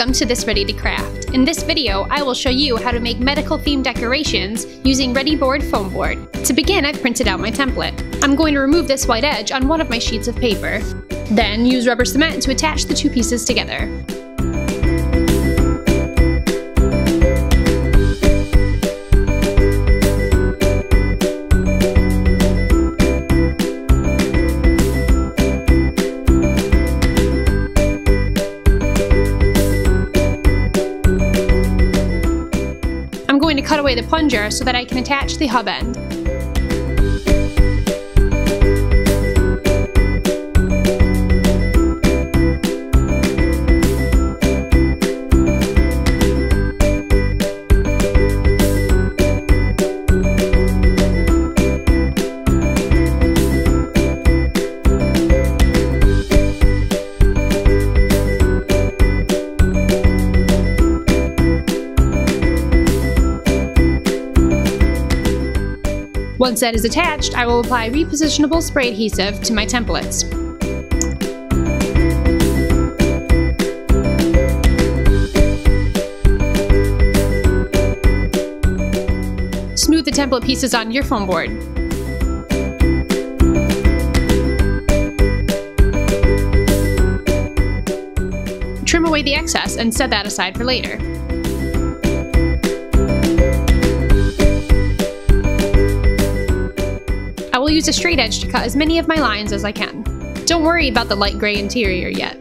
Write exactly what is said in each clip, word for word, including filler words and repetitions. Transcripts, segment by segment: Welcome to this Readi to Craft. In this video, I will show you how to make medical themed decorations using Readi-Board Foam Board. To begin, I've printed out my template. I'm going to remove this white edge on one of my sheets of paper. Then use rubber cement to attach the two pieces together. I'm going to cut away the plunger so that I can attach the hub end. Once that is attached, I will apply repositionable spray adhesive to my templates. Smooth the template pieces on your foam board. Trim away the excess and set that aside for later. I will use a straight edge to cut as many of my lines as I can. Don't worry about the light gray interior yet.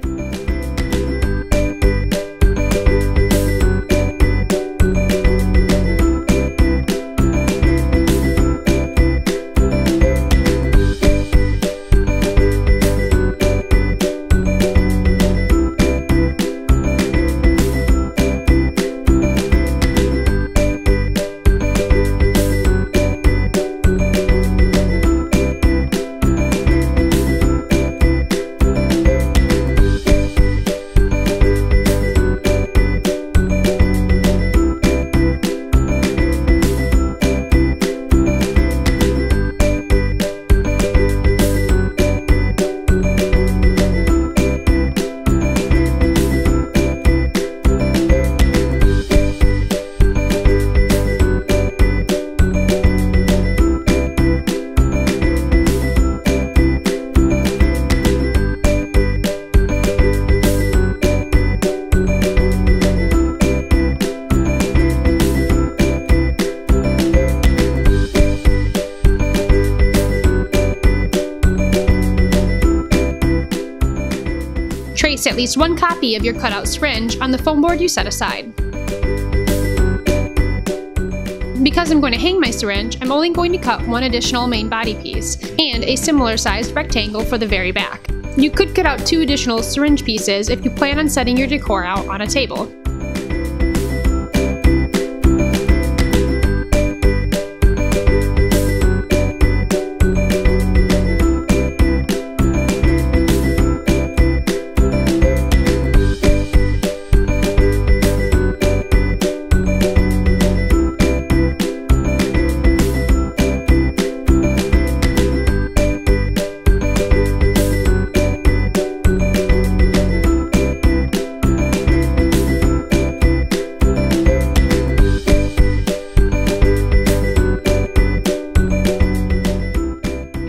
Trace at least one copy of your cutout syringe on the foam board you set aside. Because I'm going to hang my syringe, I'm only going to cut one additional main body piece and a similar sized rectangle for the very back. You could cut out two additional syringe pieces if you plan on setting your decor out on a table.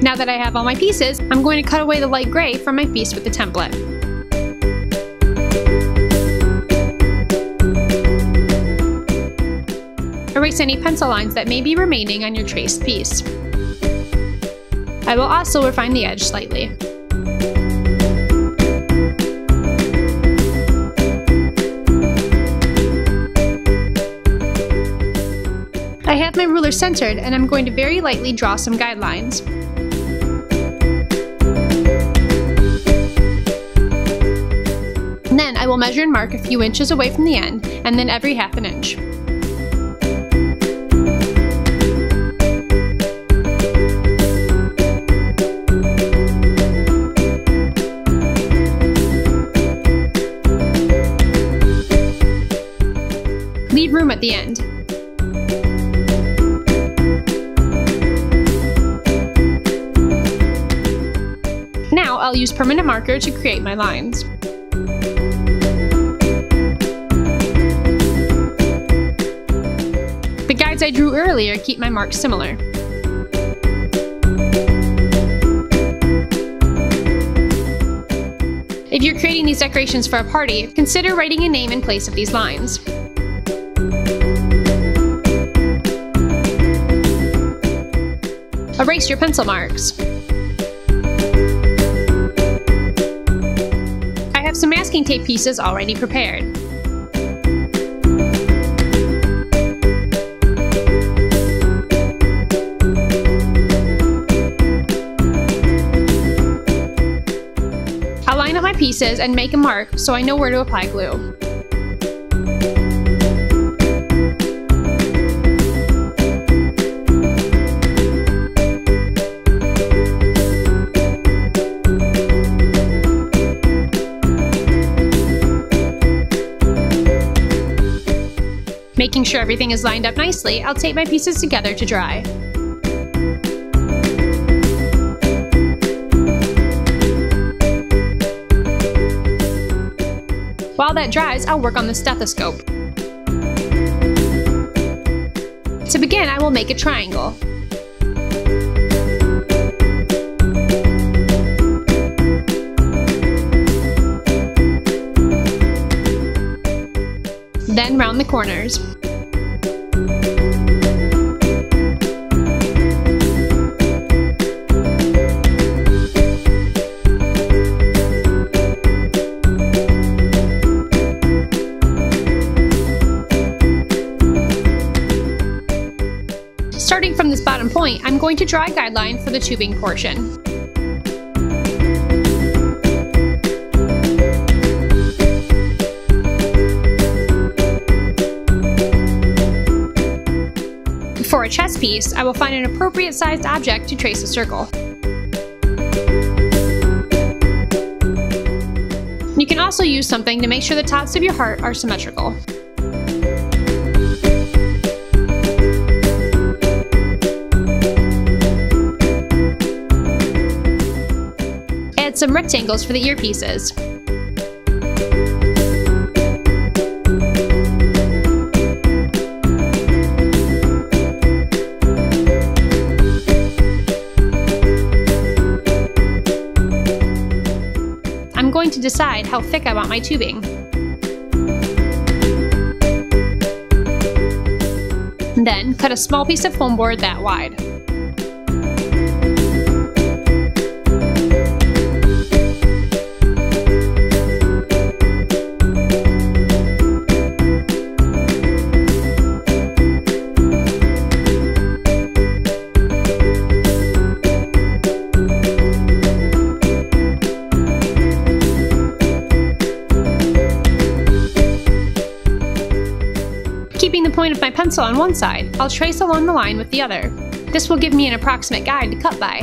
Now that I have all my pieces, I'm going to cut away the light gray from my piece with the template. Erase any pencil lines that may be remaining on your traced piece. I will also refine the edge slightly. I have my ruler centered, and I'm going to very lightly draw some guidelines. Then I will measure and mark a few inches away from the end, and then every half an inch. Leave room at the end. Now I'll use permanent marker to create my lines. words I drew earlier keep my marks similar. If you're creating these decorations for a party, consider writing a name in place of these lines. Erase your pencil marks. I have some masking tape pieces already prepared. I'll line up my pieces and make a mark so I know where to apply glue. Making sure everything is lined up nicely, I'll tape my pieces together to dry. While that dries, I'll work on the stethoscope. To begin, I will make a triangle. Then round the corners. Starting from this bottom point, I'm going to draw a guideline for the tubing portion. For a chess piece, I will find an appropriate sized object to trace a circle. You can also use something to make sure the tops of your heart are symmetrical. Add some rectangles for the earpieces. I'm going to decide how thick I want my tubing. Then cut a small piece of foam board that wide. Keeping the point of my pencil on one side, I'll trace along the line with the other. This will give me an approximate guide to cut by.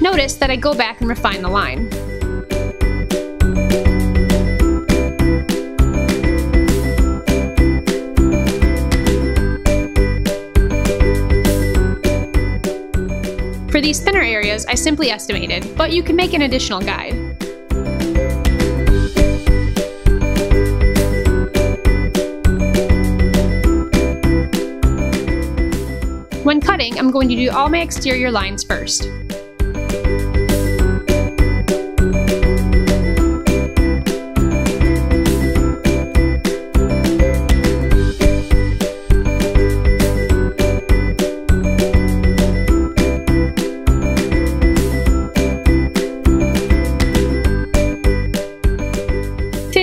Notice that I go back and refine the line. For these thinner areas, I simply estimated, but you can make an additional guide. When cutting, I'm going to do all my exterior lines first.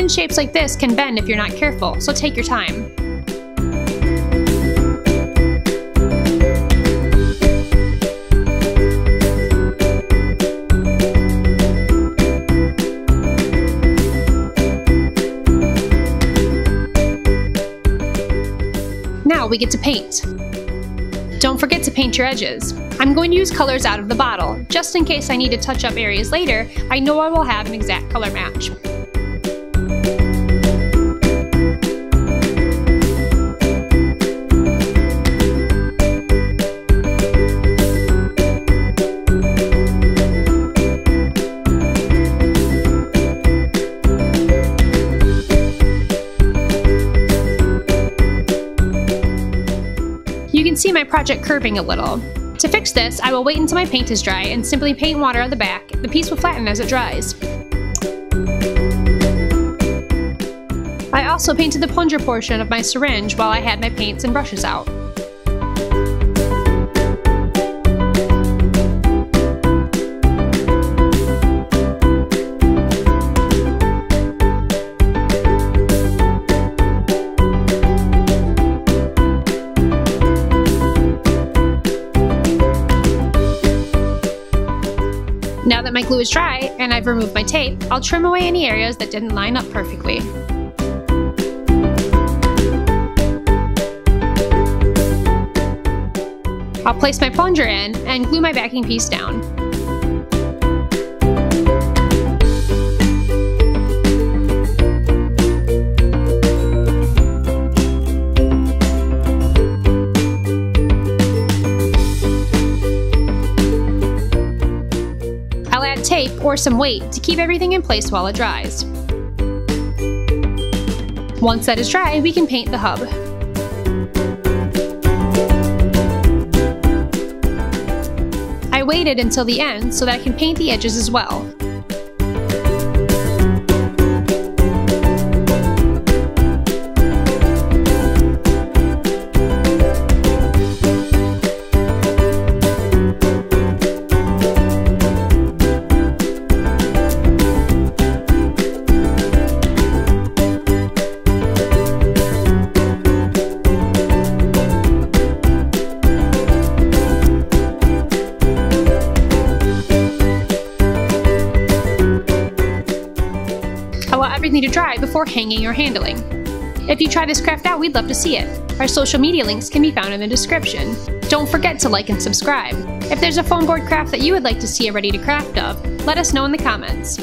Shapes like this can bend if you're not careful, so take your time. Now we get to paint. Don't forget to paint your edges. I'm going to use colors out of the bottle. Just in case I need to touch up areas later, I know I will have an exact color match. see my project curving a little. To fix this, I will wait until my paint is dry and simply paint water on the back. The piece will flatten as it dries. I also painted the plunger portion of my syringe while I had my paints and brushes out. Now that my glue is dry and I've removed my tape, I'll trim away any areas that didn't line up perfectly. I'll place my plunger in and glue my backing piece down. I'll add tape or some weight to keep everything in place while it dries. Once that is dry, we can paint the hub. I waited until the end so that I can paint the edges as well. Allow everything to dry before hanging or handling. If you try this craft out, we'd love to see it. Our social media links can be found in the description. Don't forget to like and subscribe. If there's a foam board craft that you would like to see a Readi to Craft of, let us know in the comments.